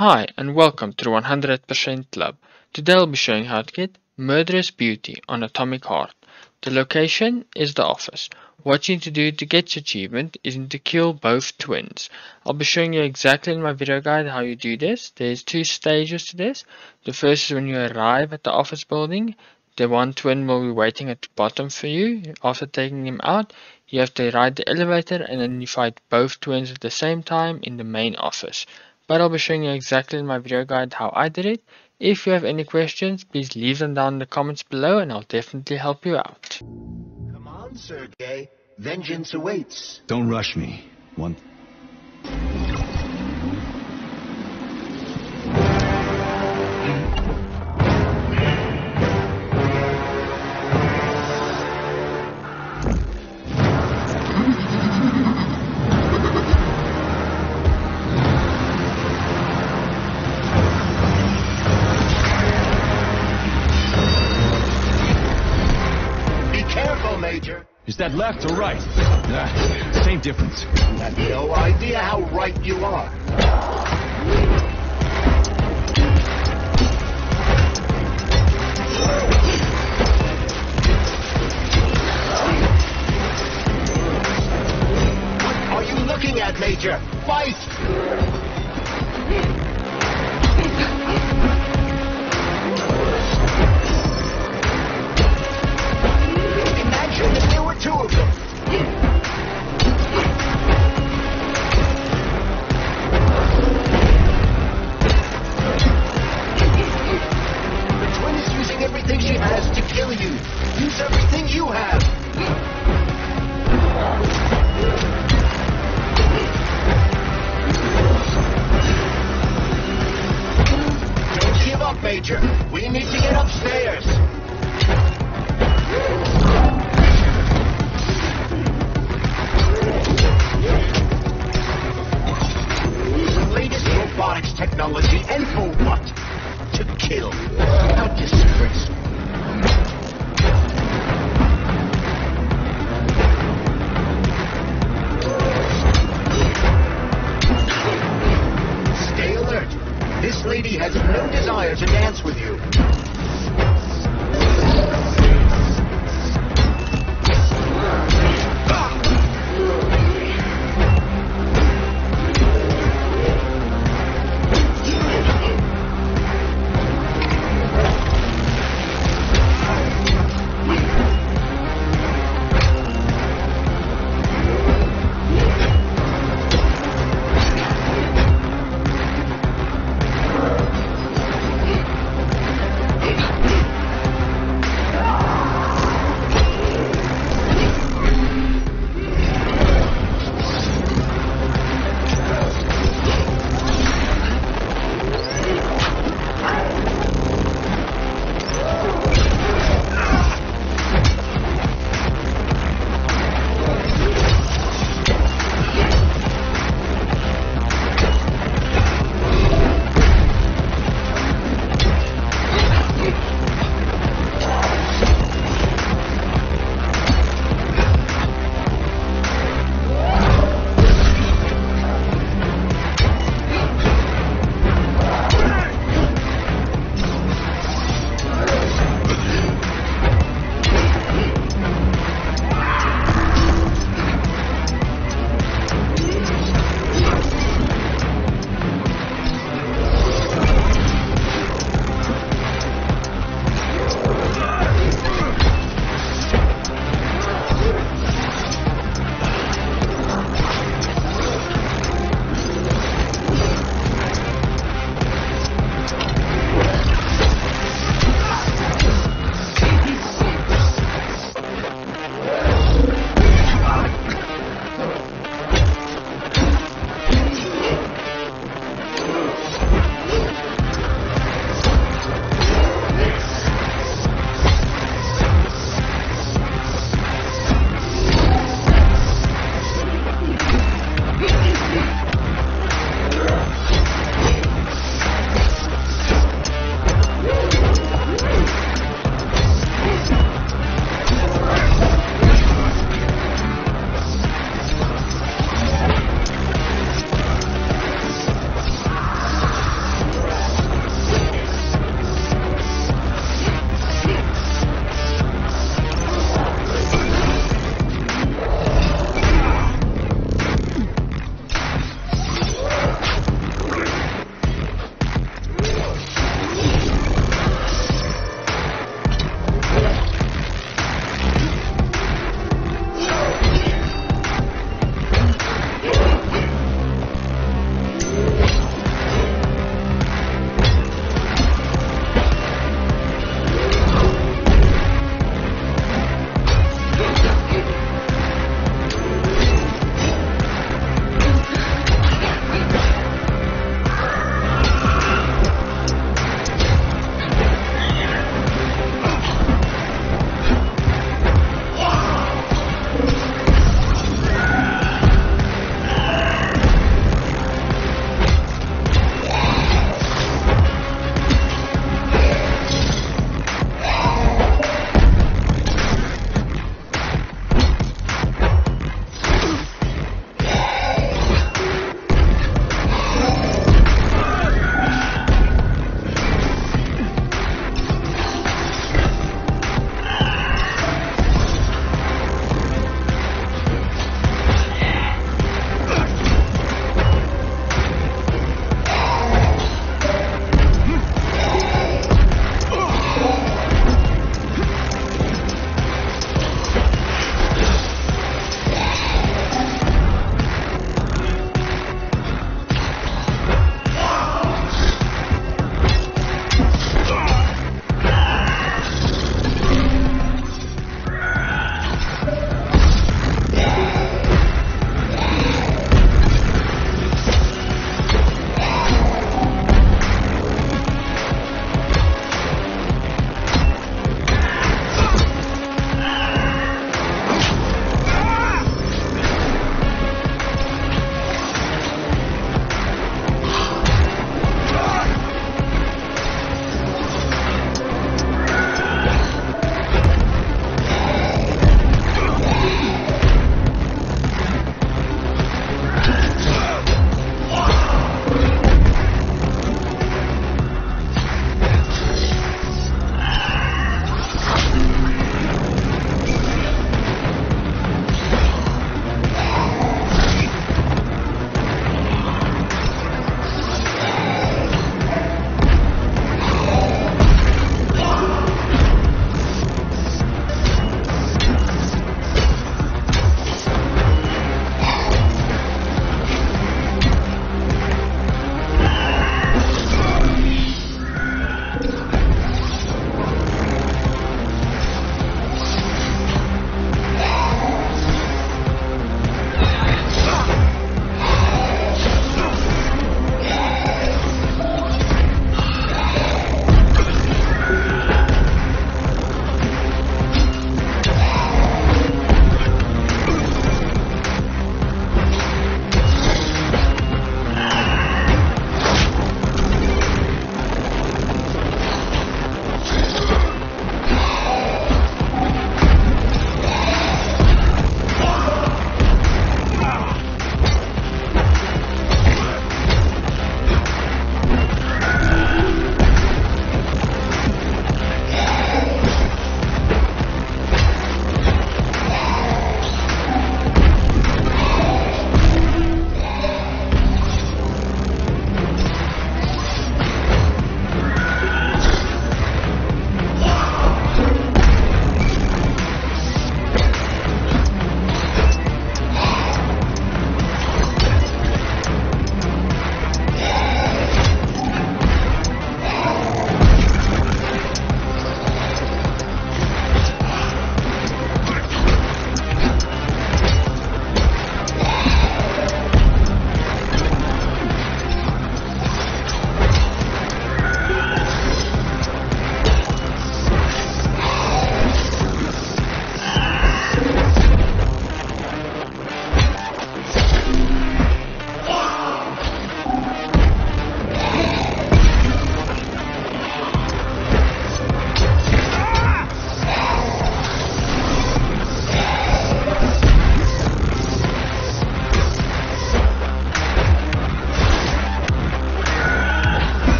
Hi and welcome to 100% Lab. Today I'll be showing how to get Murderous Beauty on Atomic Heart. The location is the office. What you need to do to get this achievement is to kill both twins. I'll be showing you exactly in my video guide how you do this. There's two stages to this. The first is when you arrive at the office building. The one twin will be waiting at the bottom for you. After taking him out, you have to ride the elevator and then you fight both twins at the same time in the main office. But I'll be showing you exactly in my video guide how I did it. If you have any questions, please leave them down in the comments below and I'll definitely help you out. Come on, Sergei. Vengeance awaits. Don't rush me. One... Is that left or right? Same difference. I have no idea how right you are. What are you looking at, Major? Fight! Major, we need to get upstairs. The latest robotics technology, and for what? To kill, not disgrace. Stay alert. This lady has no desire to dance with you.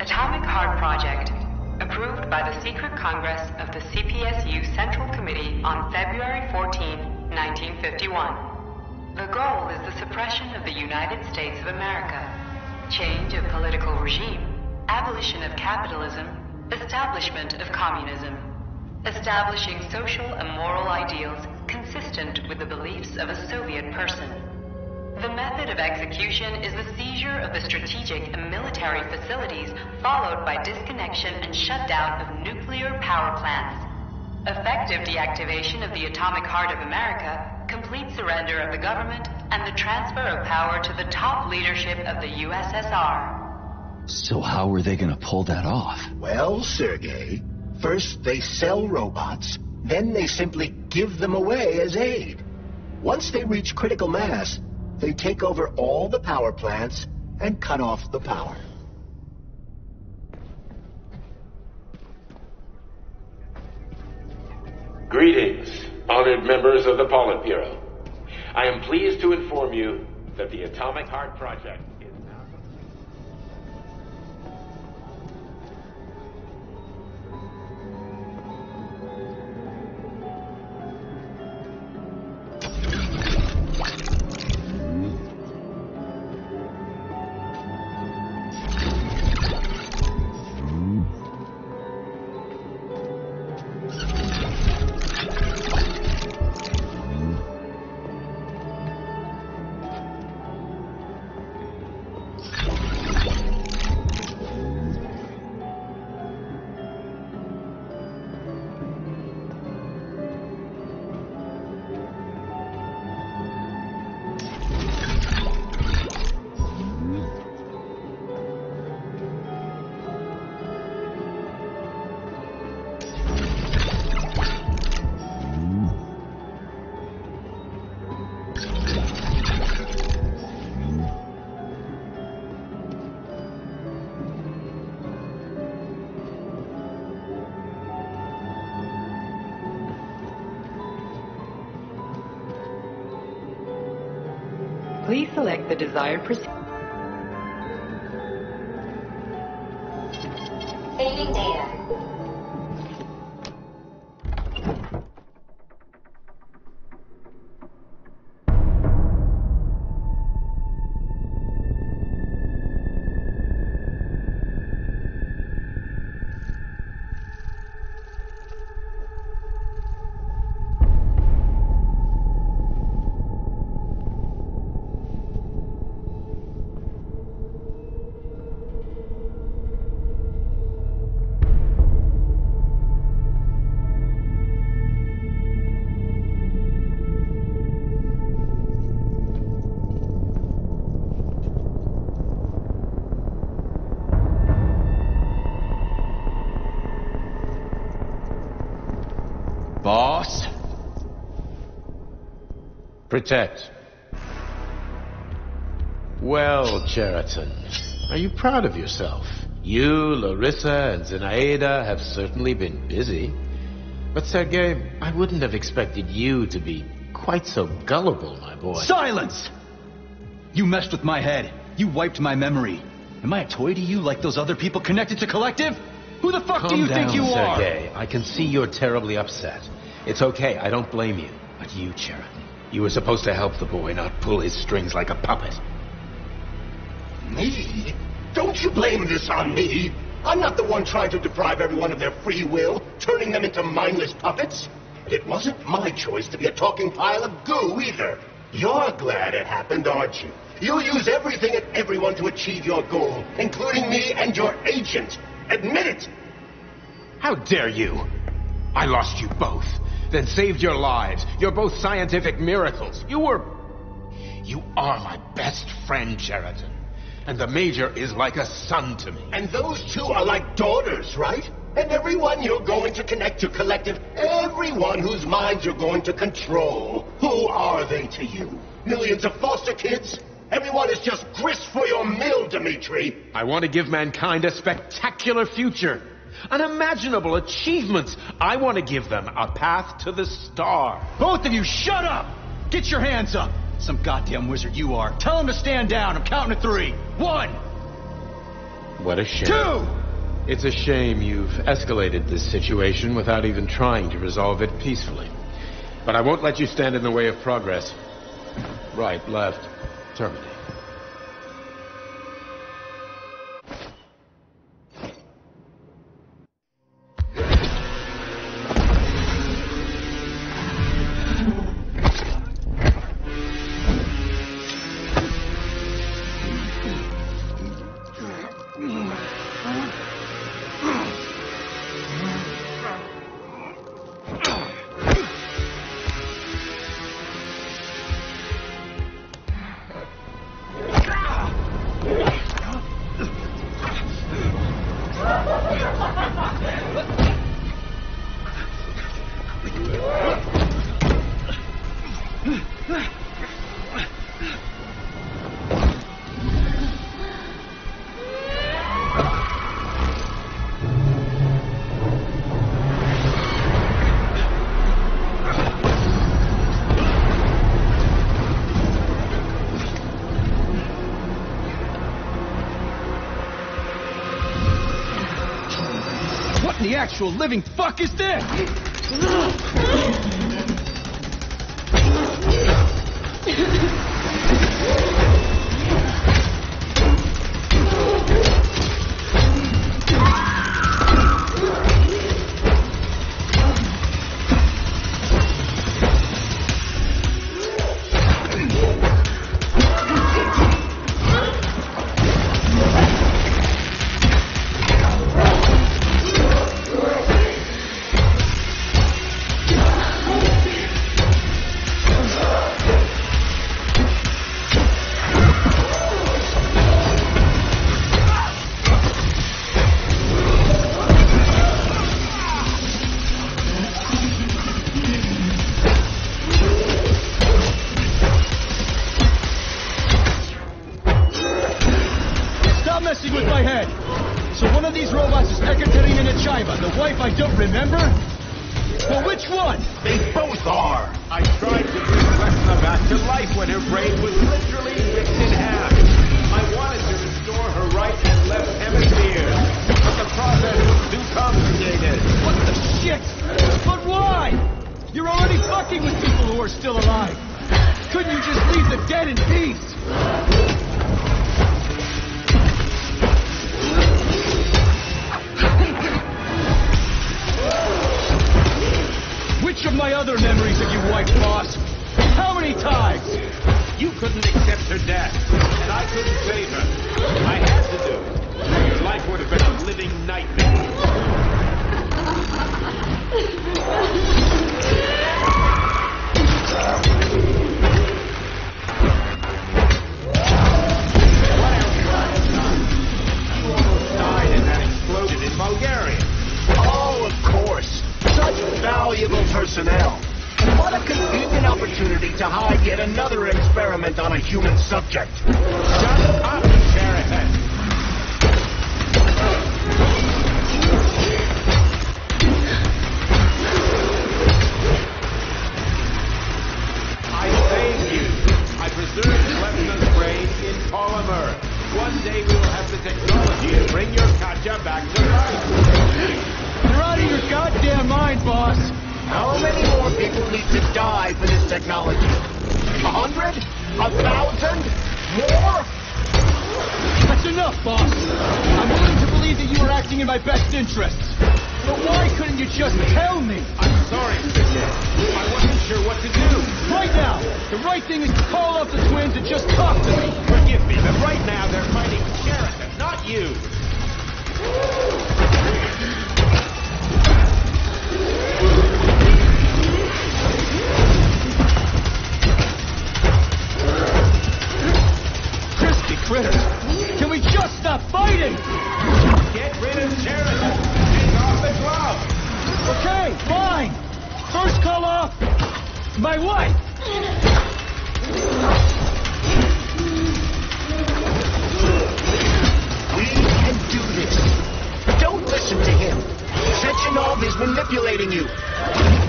Atomic Heart Project, approved by the Secret Congress of the CPSU Central Committee on February 14, 1951. The goal is the suppression of the United States of America, change of political regime, abolition of capitalism, establishment of communism, establishing social and moral ideals consistent with the beliefs of a Soviet person. The method of execution is the seizure of the strategic and military facilities, followed by disconnection and shutdown of nuclear power plants. Effective deactivation of the Atomic Heart of America, complete surrender of the government, and the transfer of power to the top leadership of the USSR. So how were they going to pull that off? Well, Sergei, first they sell robots, then they simply give them away as aid. Once they reach critical mass, they take over all the power plants and cut off the power. Greetings, honored members of the Politburo. I am pleased to inform you that the Atomic Heart Project is now complete. Please select the desired procedure. Saving data. Boss? Protect. Well, Cheriton, are you proud of yourself? You, Larissa, and Zinaida have certainly been busy. But Sergei, I wouldn't have expected you to be quite so gullible, my boy. Silence! You messed with my head. You wiped my memory. Am I a toy to you like those other people connected to Collective? Who the fuck do you think you are? Calm down, Sergei. I can see you're terribly upset. It's okay, I don't blame you. But you, Cheriton, you were supposed to help the boy, not pull his strings like a puppet. Me? Don't you blame this on me! I'm not the one trying to deprive everyone of their free will, turning them into mindless puppets! It wasn't my choice to be a talking pile of goo, either. You're glad it happened, aren't you? You use everything and everyone to achieve your goal, including me and your agent. Admit it! How dare you! I lost you both. Then saved your lives. You're both scientific miracles. You are my best friend, Cheriton. And the Major is like a son to me. And those two are like daughters, right? And everyone you're going to connect to Collective, everyone whose minds you're going to control, who are they to you? Millions of foster kids? Everyone is just grist for your mill, Dimitri! I want to give mankind a spectacular future. Unimaginable achievements. I want to give them a path to the star. Both of you, shut up! Get your hands up! Some goddamn wizard you are. Tell him to stand down. I'm counting to 3. 1! What a shame. Two! It's a shame you've escalated this situation without even trying to resolve it peacefully. But I won't let you stand in the way of progress. Right, left, terminate. Actual living fuck is this?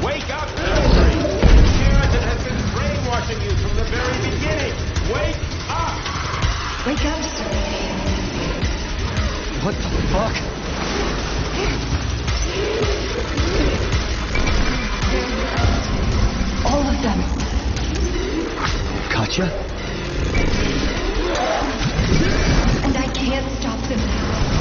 Wake up! What the fuck? All of them. Katya? And I can't stop them now.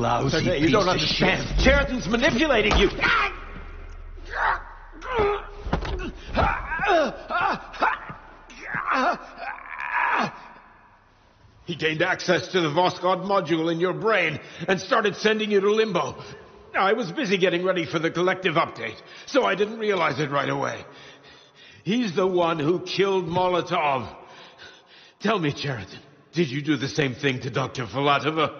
lousy piece you don't understand. Of shit. Sheridan's manipulating you. He gained access to the Voskhod module in your brain and started sending you to limbo. I was busy getting ready for the collective update, so I didn't realize it right away. He's the one who killed Molotov. Tell me, Sheridan, did you do the same thing to Dr. Filatova?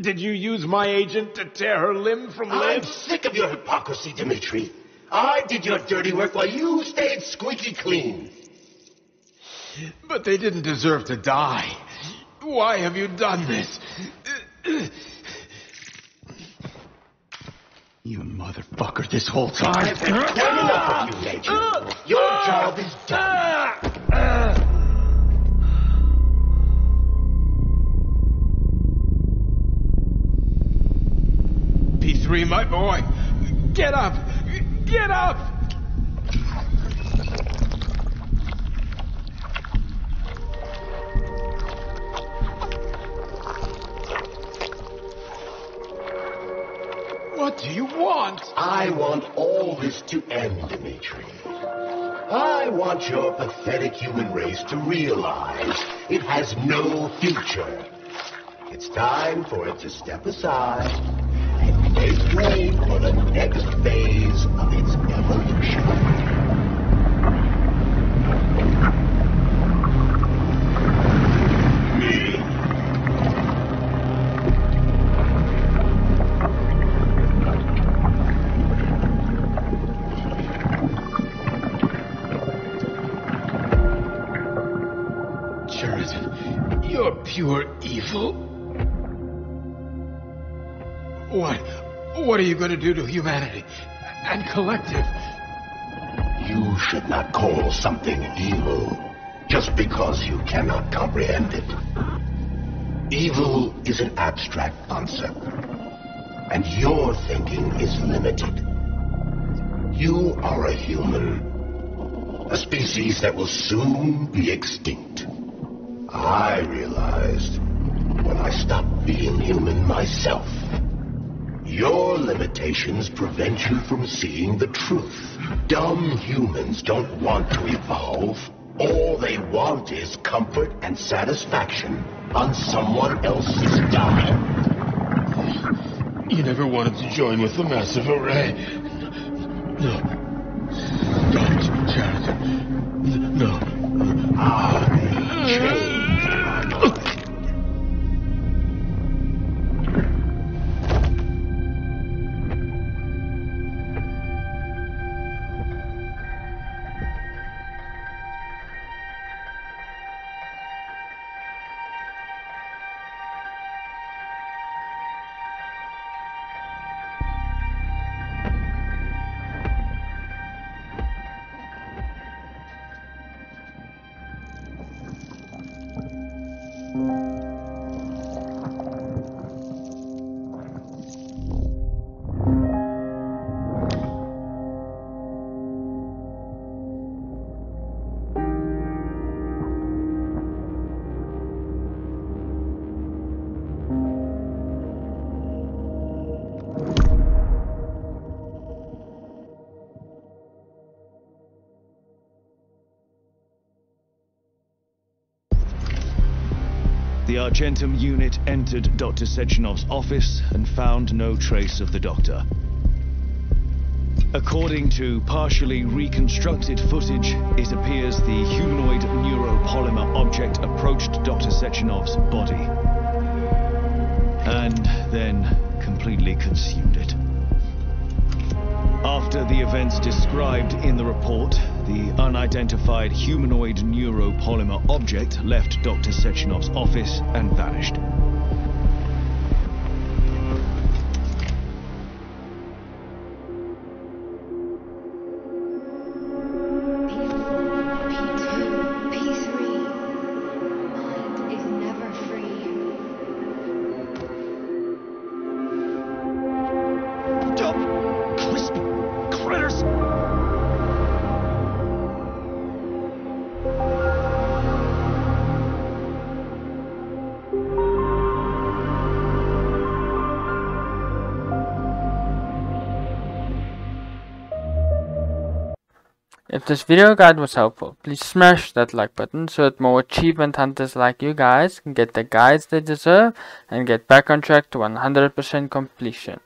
Did you use my agent to tear her limb from limb? I'm sick of your hypocrisy, Dimitri. I did your dirty work while you stayed squeaky clean. But they didn't deserve to die. Why have you done this? You motherfucker, this whole time. I've had enough of you, Major. Your job is done. P3, my boy. Get up! Get up! What do you want? I want all this to end, Dimitri. I want your pathetic human race to realize it has no future. It's time for it to step aside. Make way for the next phase of its evolution. Sheridan, you're pure evil. What are you going to do to humanity and collective? You should not call something evil just because you cannot comprehend it. Evil is an abstract concept, and your thinking is limited. You are a human, a species that will soon be extinct. I realized when I stopped being human myself. Your limitations prevent you from seeing the truth. Dumb humans don't want to evolve. All they want is comfort and satisfaction on someone else's dime. You never wanted to join with the massive array. No. Stop it, Sheridan. No. The Argentum unit entered Dr. Sechenov's office and found no trace of the doctor. According to partially reconstructed footage, it appears the humanoid neuropolymer object approached Dr. Sechenov's body and then completely consumed it. After the events described in the report, the unidentified humanoid neuropolymer object left Dr. Sechenov's office and vanished. If this video guide was helpful, please smash that like button so that more achievement hunters like you guys can get the guides they deserve and get back on track to 100% completion.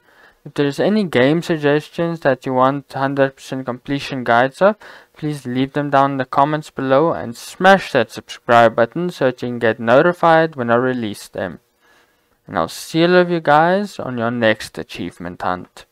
If there is any game suggestions that you want 100% completion guides of, please leave them down in the comments below and smash that subscribe button so that you can get notified when I release them. And I'll see all of you guys on your next achievement hunt.